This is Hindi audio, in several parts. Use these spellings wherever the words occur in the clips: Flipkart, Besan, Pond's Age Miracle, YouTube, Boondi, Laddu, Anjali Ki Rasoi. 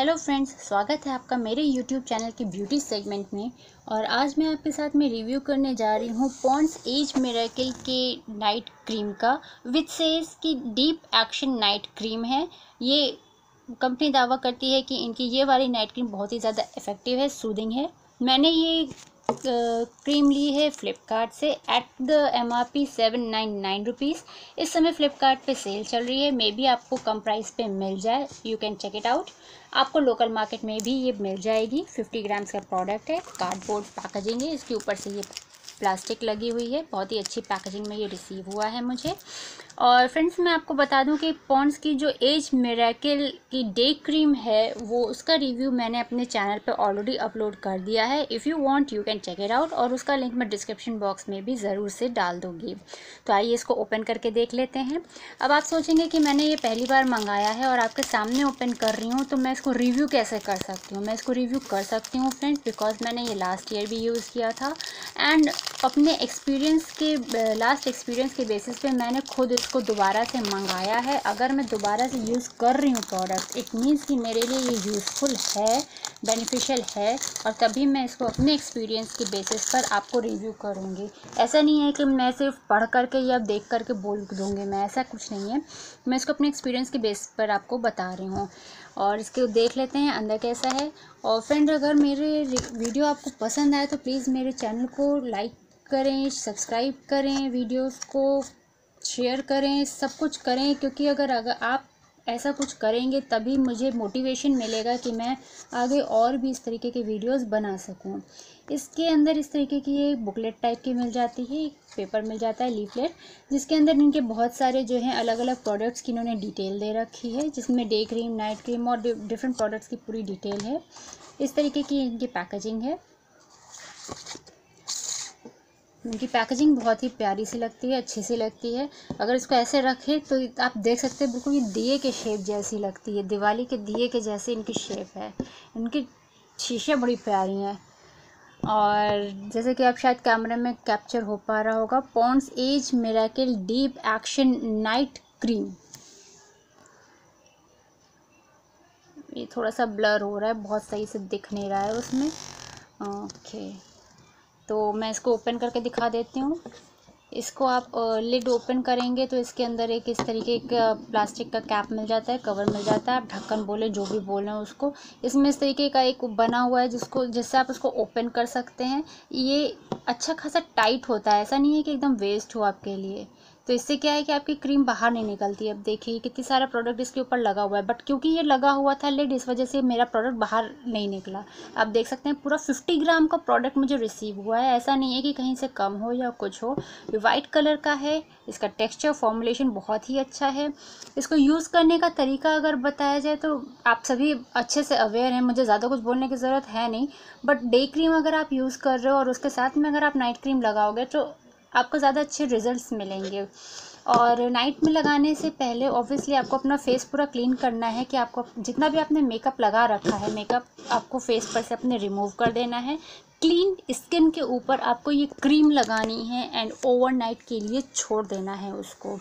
हेलो फ्रेंड्स, स्वागत है आपका मेरे यूट्यूब चैनल के ब्यूटी सेगमेंट में। और आज मैं आपके साथ में रिव्यू करने जा रही हूँ पॉन्ड्स एज मिरेकल के नाइट क्रीम का, विच सेज कि डीप एक्शन नाइट क्रीम है। ये कंपनी दावा करती है कि इनकी ये वाली नाइट क्रीम बहुत ही ज़्यादा इफ़ेक्टिव है, सूदिंग है। मैंने ये क्रीम ली है फ्लिपकार्ट से एट द MRP 799 रुपीज़। इस समय फ्लिपकार्ट पे सेल चल रही है, मे बी आपको कम प्राइस पे मिल जाए। You can check it out. आपको लोकल मार्केट में भी ये मिल जाएगी। 50 ग्राम्स का प्रोडक्ट है, कार्डबोर्ड पैकेजिंग है, इसके ऊपर से ये प्लास्टिक लगी हुई है। बहुत ही अच्छी पैकेजिंग में ये रिसीव हुआ है मुझे। और फ्रेंड्स, मैं आपको बता दूं कि पॉन्ड्स की जो एज मिरेकल की डे क्रीम है वो उसका रिव्यू मैंने अपने चैनल पर ऑलरेडी अपलोड कर दिया है। If you want you can check it out. और उसका लिंक मैं डिस्क्रिप्शन बॉक्स में भी ज़रूर से डाल दूँगी। तो आइए इसको ओपन करके देख लेते हैं। अब आप सोचेंगे कि मैंने ये पहली बार मंगाया है और आपके सामने ओपन कर रही हूँ, तो मैं इसको रिव्यू कैसे कर सकती हूँ। मैं इसको रिव्यू कर सकती हूँ फ्रेंड्स, बिकॉज मैंने ये लास्ट ईयर भी यूज़ किया था एंड अपने लास्ट एक्सपीरियंस के बेसिस पे मैंने खुद इसको दोबारा से मंगाया है। अगर मैं दोबारा से यूज़ कर रही हूँ प्रोडक्ट, इट मीन्स कि मेरे लिए ये यूज़फुल है, बेनिफिशियल है। और तभी मैं इसको अपने एक्सपीरियंस के बेसिस पर आपको रिव्यू करूँगी। ऐसा नहीं है कि मैं सिर्फ पढ़ करके या देख करके बोल दूँगी, मैं ऐसा कुछ नहीं है। मैं इसको अपने एक्सपीरियंस के बेस पर आपको बता रही हूँ। और इसके देख लेते हैं अंदर कैसा है। और फ्रेंड, अगर मेरे वीडियो आपको पसंद आए तो प्लीज़ मेरे चैनल को लाइक करें, सब्सक्राइब करें, वीडियोस को शेयर करें, सब कुछ करें। क्योंकि अगर आप ऐसा कुछ करेंगे तभी मुझे मोटिवेशन मिलेगा कि मैं आगे और भी इस तरीके के वीडियोस बना सकूं। इसके अंदर इस तरीके की एक बुकलेट टाइप की मिल जाती है, एक पेपर मिल जाता है, लीफलेट, जिसके अंदर इनके बहुत सारे जो हैं अलग अलग प्रोडक्ट्स की इन्होंने डिटेल दे रखी है, जिसमें डे क्रीम, नाइट क्रीम और डिफरेंट प्रोडक्ट्स की पूरी डिटेल है। इस तरीके की इनकी पैकेजिंग है। उनकी पैकेजिंग बहुत ही प्यारी सी लगती है, अच्छी सी लगती है। अगर इसको ऐसे रखें तो आप देख सकते हैं, बिल्कुल ये दिए के शेप जैसी लगती है, दिवाली के दिए के जैसे इनकी शेप है। इनकी शीशे बड़ी प्यारी हैं। और जैसे कि आप शायद कैमरे में कैप्चर हो पा रहा होगा, Pond's age miracle deep action night cream. ये थोड़ा सा ब्लर हो रहा है, बहुत सही से दिख नहीं रहा है उसमें। ओके, तो मैं इसको ओपन करके दिखा देती हूँ। इसको आप लिड ओपन करेंगे तो इसके अंदर एक इस तरीके का प्लास्टिक का कैप मिल जाता है, कवर मिल जाता है, आप ढक्कन बोले जो भी बोल रहे हो उसको। इसमें इस तरीके का एक बना हुआ है जिससे आप इसको ओपन कर सकते हैं। ये अच्छा खासा टाइट होता है, ऐसा नहीं है कि एकदम वेस्ट हो आपके लिए। तो इससे क्या है कि आपकी क्रीम बाहर नहीं निकलती है। अब देखिए कितनी सारा प्रोडक्ट इसके ऊपर लगा हुआ है, बट क्योंकि ये लगा हुआ था लिड, इस वजह से मेरा प्रोडक्ट बाहर नहीं निकला। आप देख सकते हैं पूरा 50 ग्राम का प्रोडक्ट मुझे रिसीव हुआ है। ऐसा नहीं है कि कहीं से कम हो या कुछ हो। ये वाइट कलर का है, इसका टेक्स्चर, फॉर्मुलेशन बहुत ही अच्छा है। इसको यूज़ करने का तरीका अगर बताया जाए तो आप सभी अच्छे से अवेयर हैं, मुझे ज़्यादा कुछ बोलने की ज़रूरत है नहीं। बट डे क्रीम अगर आप यूज़ कर रहे हो और उसके साथ में अगर आप नाइट क्रीम लगाओगे तो आपको ज़्यादा अच्छे रिजल्ट्स मिलेंगे। और नाइट में लगाने से पहले ऑब्वियसली आपको अपना फेस पूरा क्लीन करना है कि आपको जितना भी आपने मेकअप लगा रखा है, मेकअप आपको फेस पर से अपने रिमूव कर देना है। क्लीन स्किन के ऊपर आपको ये क्रीम लगानी है एंड ओवरनाइट के लिए छोड़ देना है उसको।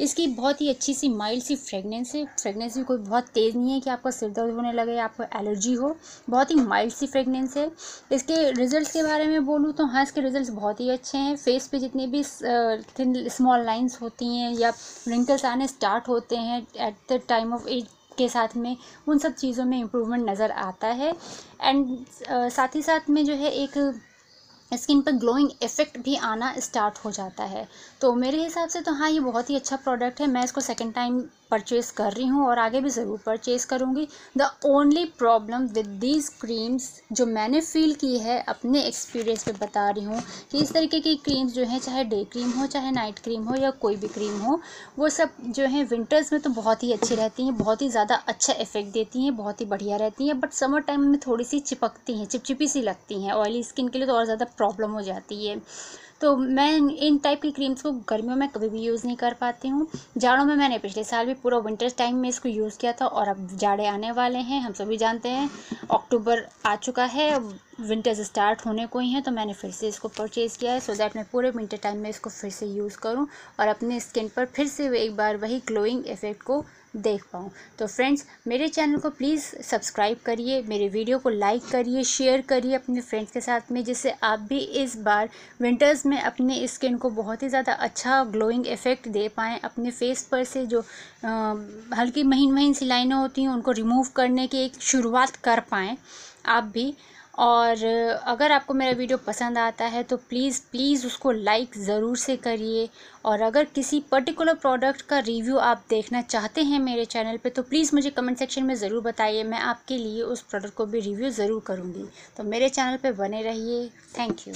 इसकी बहुत ही अच्छी सी माइल्ड सी फ्रेगनेंस है। फ्रेगनेंस भी कोई बहुत तेज़ नहीं है कि आपको सिर दर्द होने लगे या आपको एलर्जी हो। बहुत ही माइल्ड सी फ्रेगनेंस है। इसके रिजल्ट्स के बारे में बोलूँ तो हाँ, इसके रिजल्ट्स बहुत ही अच्छे हैं। फेस पे जितनी भी थिन स्मॉल लाइंस होती हैं या रिंकल्स आने स्टार्ट होते हैं at the time of age के साथ में, उन सब चीज़ों में इम्प्रूवमेंट नज़र आता है। एंड साथ ही साथ में जो है एक स्किन पर ग्लोइंग इफ़ेक्ट भी आना स्टार्ट हो जाता है। तो मेरे हिसाब से तो हाँ, ये बहुत ही अच्छा प्रोडक्ट है। मैं इसको सेकंड टाइम परचेज़ कर रही हूँ और आगे भी ज़रूर परचेज़ करूँगी। The only problem with these creams जो मैंने फ़ील की है, अपने एक्सपीरियंस पे बता रही हूँ कि इस तरीके की क्रीम्स जो हैं, चाहे डे क्रीम हो, चाहे नाइट क्रीम हो या कोई भी क्रीम हो, वो सब जो हैं विंटर्स में तो बहुत ही अच्छी रहती हैं, बहुत ही ज़्यादा अच्छा इफेक्ट देती हैं, बहुत ही बढ़िया रहती हैं। बट समर टाइम में थोड़ी सी चिपकती हैं, चिपचिपी सी लगती हैं। ऑयली स्किन के लिए तो और ज़्यादा प्रॉब्लम हो जाती है। तो मैं इन टाइप की क्रीम्स को गर्मियों में कभी भी यूज़ नहीं कर पाती हूँ। जाड़ों में मैंने पिछले साल भी पूरा विंटर टाइम में इसको यूज़ किया था और अब जाड़े आने वाले हैं, हम सभी जानते हैं। अक्टूबर आ चुका है, विंटर्स स्टार्ट होने को ही हैं, तो मैंने फिर से इसको परचेज़ किया है सो दैट मैं पूरे विंटर टाइम में इसको फिर से यूज़ करूँ और अपने स्किन पर फिर से एक बार वही ग्लोइंग इफ़ेक्ट को देख पाऊँ। तो फ्रेंड्स, मेरे चैनल को प्लीज़ सब्सक्राइब करिए, मेरे वीडियो को लाइक करिए, शेयर करिए अपने फ्रेंड्स के साथ में, जिससे आप भी इस बार विंटर्स में अपने स्किन को बहुत ही ज़्यादा अच्छा ग्लोइंग इफ़ेक्ट दे पाएँ। अपने फेस पर से जो हल्की महीन महीन सी लाइनें होती हैं उनको रिमूव करने की एक शुरुआत कर पाएँ आप भी। और अगर आपको मेरा वीडियो पसंद आता है तो प्लीज़ उसको लाइक ज़रूर से करिए। और अगर किसी पर्टिकुलर प्रोडक्ट का रिव्यू आप देखना चाहते हैं मेरे चैनल पे तो प्लीज़ मुझे कमेंट सेक्शन में ज़रूर बताइए, मैं आपके लिए उस प्रोडक्ट को भी रिव्यू ज़रूर करूँगी। तो मेरे चैनल पे बने रहिए। Thank you.